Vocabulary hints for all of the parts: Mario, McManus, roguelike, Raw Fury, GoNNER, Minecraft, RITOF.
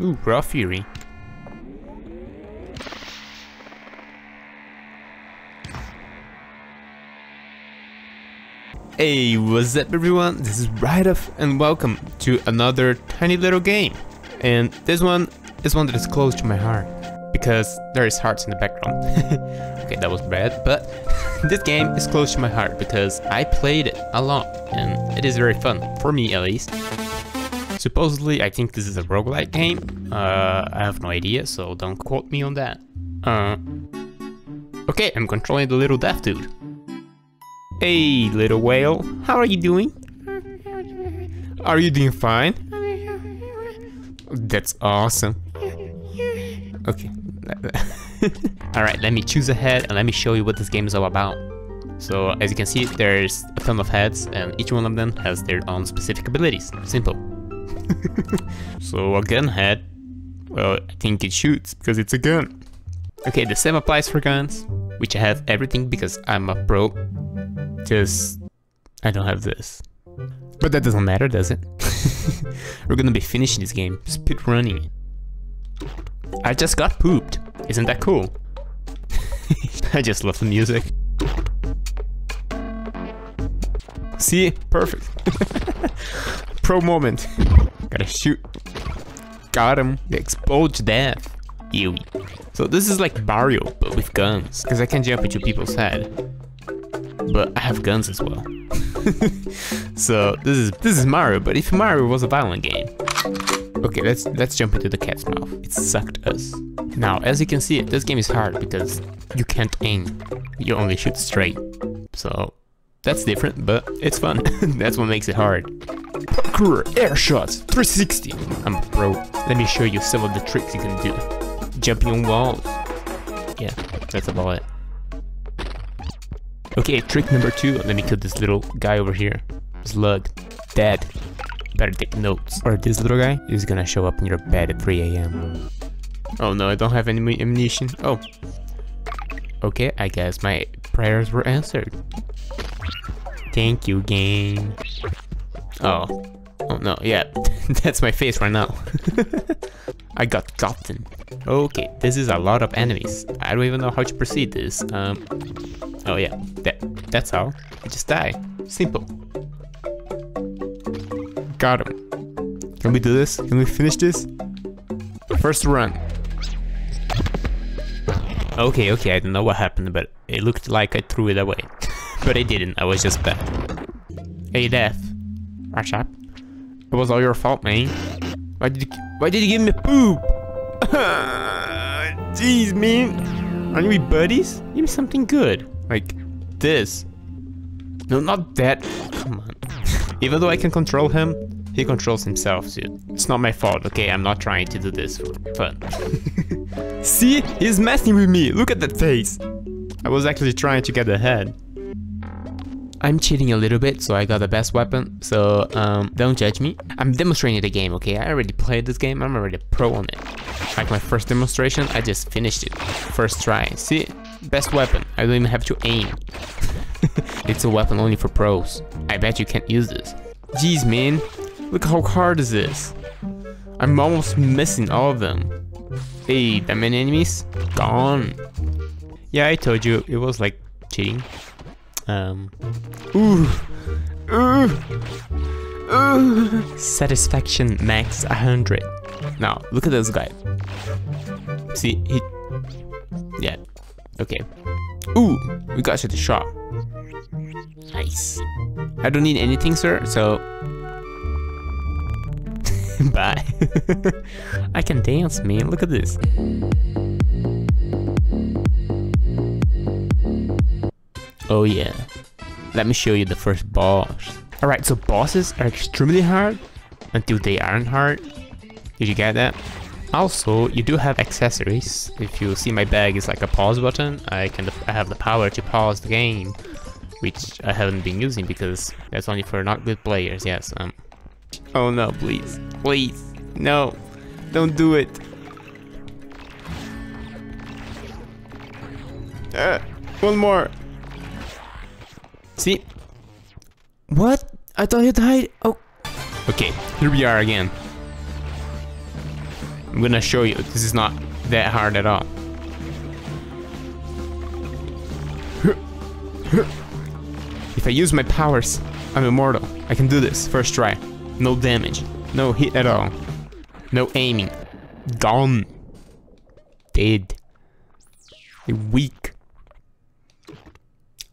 Ooh, Raw Fury. Hey, what's up everyone? This is RITOF and welcome to another tiny little game. And this one is one that is close to my heart, because there is hearts in the background. Okay, that was bad, but this game is close to my heart because I played it a lot and it is very fun, for me at least. Supposedly, I think this is a roguelike game. I have no idea, so don't quote me on that. Okay, I'm controlling the little deaf dude. Hey, little whale, how are you doing? Are you doing fine? That's awesome. Okay. Alright, let me choose a head and let me show you what this game is all about. So, as you can see, there's a ton of heads and each one of them has their own specific abilities. Simple. So a gun head, well, I think it shoots because it's a gun. Okay, the same applies for guns, which I have everything because I'm a pro. Just, I don't have this. But that doesn't matter, does it? We're gonna be finishing this game, speedrunning. I just got pooped. Isn't that cool? I just love the music. See? Perfect. Pro moment. Gotta shoot. Got him. Exposed to death. Ew. So this is like Barrio, but with guns. Because I can jump into people's head. But I have guns as well. So this is Mario, but if Mario was a violent game. Okay, let's jump into the cat's mouth. It sucked us. Now, as you can see, this game is hard because you can't aim. You only shoot straight. So that's different, but it's fun. That's what makes it hard. Cool, air shots, 360. I'm a pro. Let me show you some of the tricks you can do. Jumping on walls. Yeah, that's about it. Okay, trick number 2. Let me kill this little guy over here. Slug, dead. Better take notes, or this little guy is gonna show up in your bed at 3 AM. Oh no, I don't have any ammunition. Oh. Okay, I guess my prayers were answered. Thank you, game. Oh. Oh no, yeah. That's my face right now. I got gotten. Okay, this is a lot of enemies. I don't even know how to proceed this. Oh yeah, that's how. I just die. Simple. Got him. Can we do this? Can we finish this? First run. Okay, I don't know what happened, but it looked like I threw it away. But I didn't, I was just bad. Hey, Death. Watch up. It was all your fault, man. Why did you give me poop? Jeez, man. Aren't we buddies? Give me something good. Like this. No, not that. Come on. Even though I can control him, he controls himself, dude. It's not my fault, okay? I'm not trying to do this for fun. See? He's messing with me! Look at that face! I was actually trying to get ahead. I'm cheating a little bit, so I got the best weapon, so don't judge me. I'm demonstrating the game, okay? I already played this game, I'm already a pro on it. Like my first demonstration, I just finished it. First try. See? Best weapon. I don't even have to aim. It's a weapon only for pros. I bet you can't use this. Jeez, man. Look how hard is this. I'm almost missing all of them. Hey, that many enemies? Gone. Yeah, I told you. It was like cheating. Satisfaction max 100. Now, look at this guy. See, he... Yeah. Okay. Ooh, we got you the shop. Nice. I don't need anything, sir, so... Bye. I can dance, man. Look at this. Oh yeah. Let me show you the first boss. Alright, so bosses are extremely hard until they aren't hard. Did you get that? Also, you do have accessories. If you see my bag, it's like a pause button. I have the power to pause the game, which I haven't been using because that's only for not good players. Yes. Oh no! Please, please, no! Don't do it. One more. See? What? I thought you died. Oh. Okay. Here we are again. I'm gonna show you. This is not that hard at all. If I use my powers, I'm immortal. I can do this first try. No damage, no hit at all, no aiming. Gone. Dead. Weak.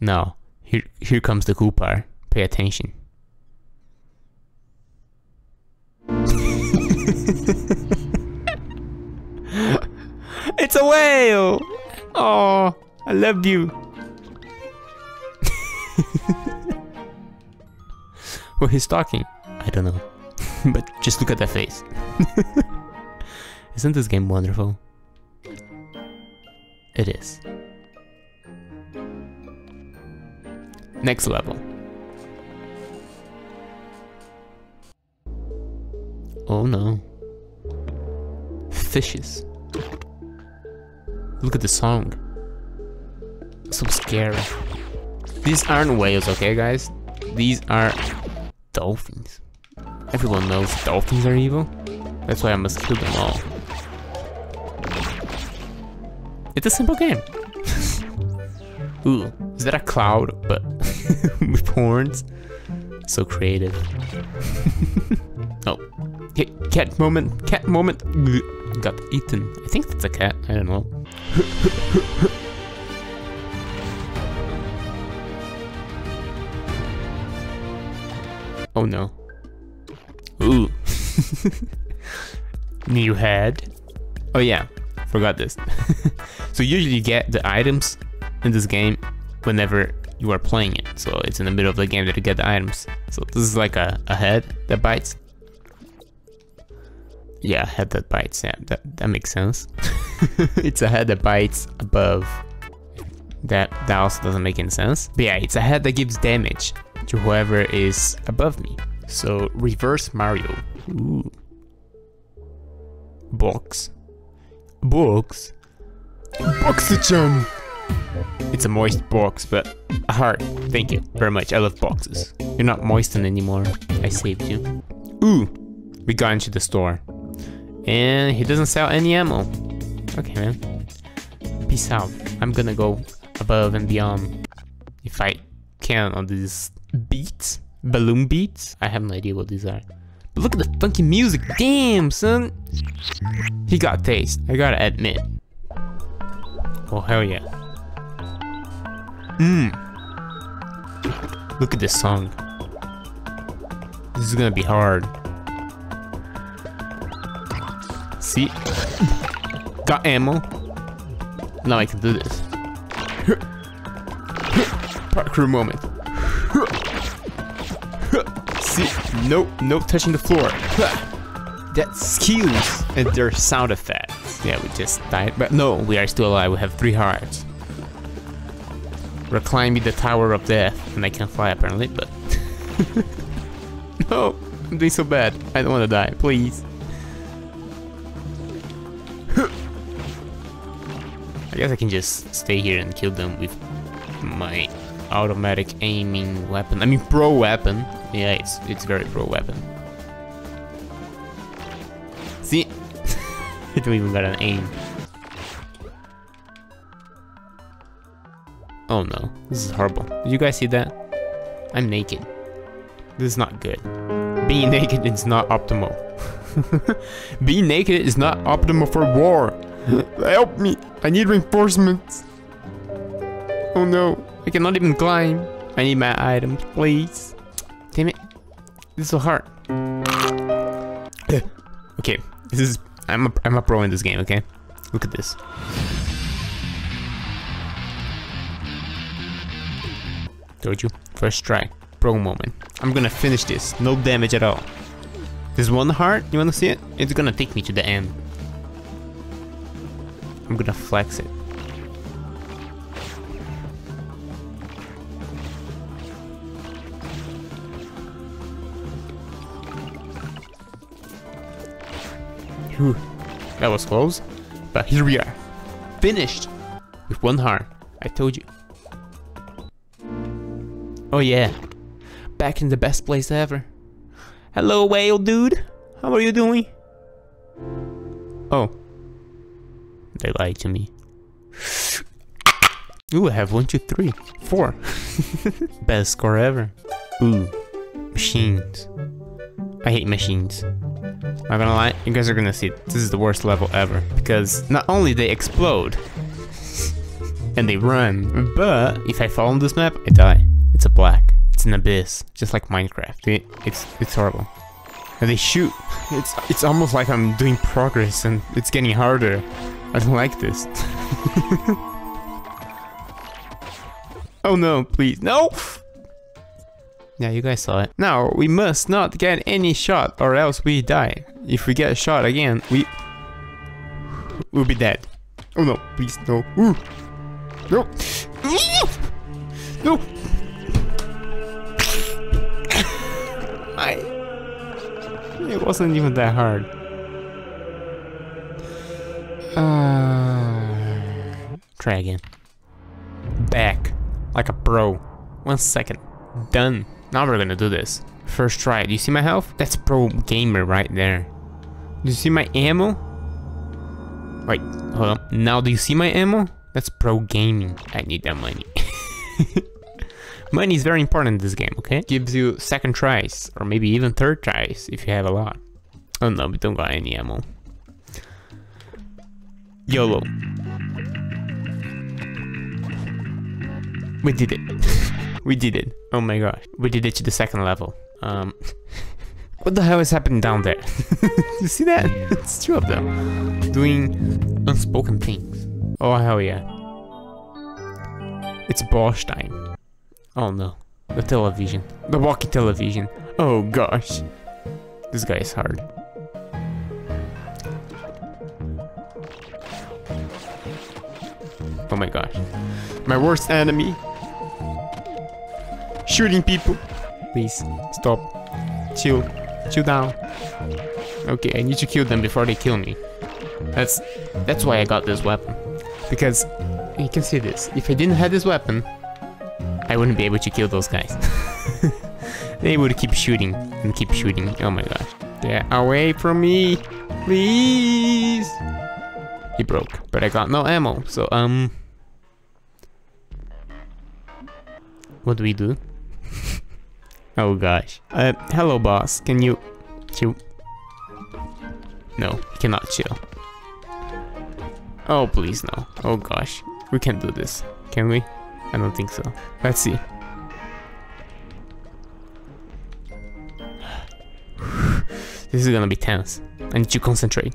No. Here comes the cool part. Pay attention. It's a whale! Oh, I love you. Well, he's talking. I don't know. But just look at that face. Isn't this game wonderful? It is. Next level. Oh no. Fishes. Look at the song. So scary. These aren't whales, okay guys? These are dolphins. Everyone knows dolphins are evil. That's why I must kill them all. It's a simple game. Ooh, is that a cloud? But with horns? So creative. Oh, cat moment. Got eaten. I think that's a cat. I don't know. Oh no. Ooh. New head. Oh yeah, forgot this. So usually you get the items in this game whenever you are playing it. So it's in the middle of the game that you get the items. So this is like a head that bites. Yeah, a head that bites. Yeah, that makes sense. It's a head that bites above. That also doesn't make any sense. But yeah, it's a head that gives damage to whoever is above me. So reverse Mario. Ooh. Box. Boxy-chan! It's a moist box, but a heart. Thank you very much. I love boxes. You're not moistened anymore. I saved you. Ooh! We got into the store. And he doesn't sell any ammo. Okay, man. Peace out. I'm gonna go above and beyond. If I can on these beats. Balloon beats. I have no idea what these are. But look at the funky music. Damn, son. He got taste. I gotta admit. Oh, hell yeah. Mmm. Look at this song. This is gonna be hard. See? Got ammo. Now I can do this. Parkour moment. See? No touching the floor. That's skills and their sound effects. Yeah, we just died, but no, we are still alive. We have 3 hearts. We're climbing the tower of death, and I can't fly apparently, but... No, I'm doing so bad. I don't want to die, please. I guess I can just stay here and kill them with my automatic aiming weapon. I mean, pro weapon. Yeah, it's very pro weapon. See? I don't even got an aim. Oh no, this is horrible. Did you guys see that? I'm naked. This is not good. Being naked is not optimal. Being naked is not optimal for war. Help me! I need reinforcements. Oh no, I cannot even climb. I need my items, please. Damn it. This is so hard. Okay, this is... I'm a pro in this game, okay? Look at this. Told you. First try. Pro moment. I'm gonna finish this. No damage at all. This one heart, you wanna see it? It's gonna take me to the end. I'm gonna flex it. Whew. That was close, but here we are. Finished! With 1 heart. I told you. Oh yeah, back in the best place ever. Hello whale dude, how are you doing? Oh. They lied to me. Ooh, I have 1, 2, 3, 4. Best score ever. Ooh. Machines. I hate machines. Not gonna lie, you guys are gonna see this is the worst level ever. Because not only they explode and they run, but if I fall on this map, I die. It's a black. It's an abyss. Just like Minecraft. See? It's horrible. And they shoot. It's almost like I'm doing progress and it's getting harder. I don't like this. Oh no, please, no! Yeah, you guys saw it. Now, we must not get any shot or else we die. If we get shot again, we'll be dead. Oh no, please, no. Ooh. No! No! It wasn't even that hard. Try again. Back. Like a pro. 1 second. Done. Now we're gonna do this. First try. Do you see my health? That's pro gamer right there. Do you see my ammo? Wait, hold on. Now do you see my ammo? That's pro gaming. I need that money. Money is very important in this game, okay? Gives you second tries, or maybe even third tries, if you have a lot. Oh no, we don't got any ammo. YOLO. We did it. We did it. Oh my gosh. We did it to the second level. What the hell is happening down there? You see that? It's two of them. Doing unspoken things. Oh hell yeah. It's boss time. Oh no, the television, the walkie television. Oh gosh, this guy is hard. Oh my gosh, my worst enemy, shooting people. Please stop, chill down. Okay, I need to kill them before they kill me. That's why I got this weapon, because you can see this. If I didn't have this weapon, I wouldn't be able to kill those guys. They would keep shooting and keep shooting. Oh my gosh. Get away from me. Please. He broke. But I got no ammo. So, what do we do? Oh gosh. Hello boss. Can you chill? No, you cannot chill. Oh, please no. Oh gosh. We can't do this. Can we? I don't think so. Let's see. This is gonna be tense. I need to concentrate.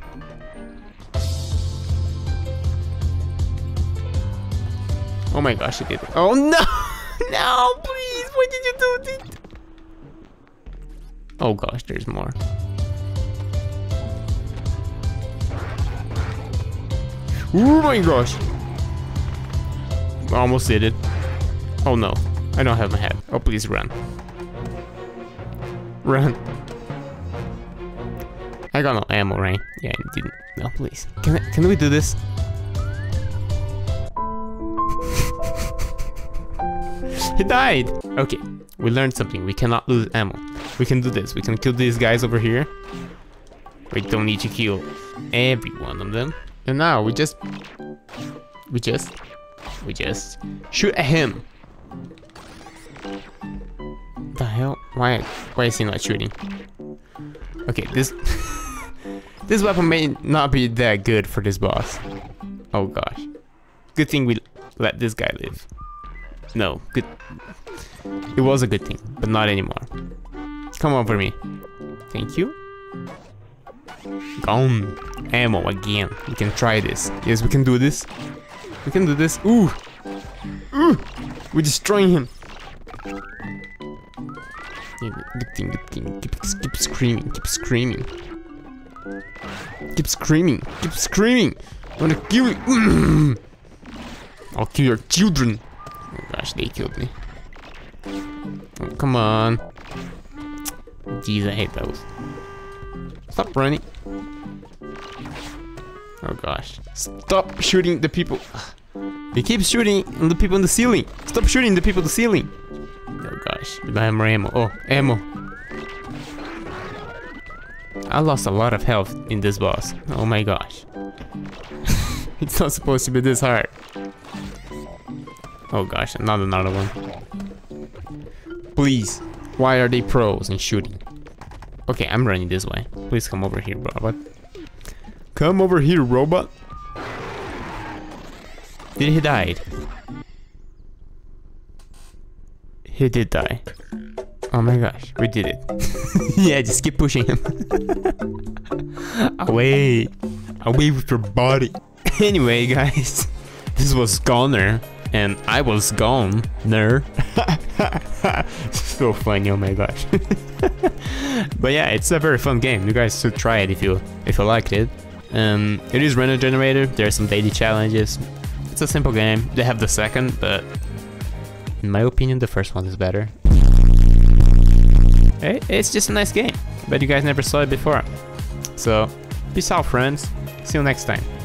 Oh my gosh, I did it. Oh no! No, please! Why did you do this? Oh gosh, there's more. Oh my gosh! Almost did it. Oh no, I don't have my head. Oh please run. Run. I got no ammo, right? Yeah, I didn't. No, please. Can we do this? He died! Okay, we learned something. We cannot lose ammo. We can do this. We can kill these guys over here. We don't need to kill every one of them. And now we just... We just shoot at him. The hell? Why is he not shooting? Okay, this this weapon may not be that good for this boss. Oh gosh. Good thing we let this guy live. No, good. It was a good thing, but not anymore. Come over me. Thank you. Gone. Ammo again. We can try this. Yes, we can do this. We can do this. Ooh! Ooh! We're destroying him! Good thing, keep screaming, keep screaming. Keep screaming, keep screaming! I'm gonna kill you! I'll kill your children! Oh gosh, they killed me. Oh, come on. Jeez, I hate those. Stop running. Oh gosh. Stop shooting the people. They keep shooting on the people on the ceiling. Stop shooting the people on the ceiling. Oh gosh. We don't have more ammo. Oh, ammo. I lost a lot of health in this boss. Oh my gosh. It's not supposed to be this hard. Oh gosh, not another one. Please, why are they pros in shooting? Okay, I'm running this way. Please come over here, robot. Come over here, robot. Did he die? He did die. Oh my gosh, we did it. Yeah, just keep pushing him. Away. Away with your body. Anyway, guys, this was GoNNER, and I was GoNNER. So funny, oh my gosh. But yeah, it's a very fun game. You guys should try it if you liked it. It is random generator. There are some daily challenges. It's a simple game. They have the second, but in my opinion, the first one is better. It's just a nice game, but you guys never saw it before. So, peace out, friends. See you next time.